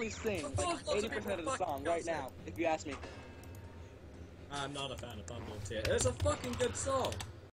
literally sings like 80% of the song right now, if you ask me. I'm not a fan of Bumble Tear. It's a fucking good song!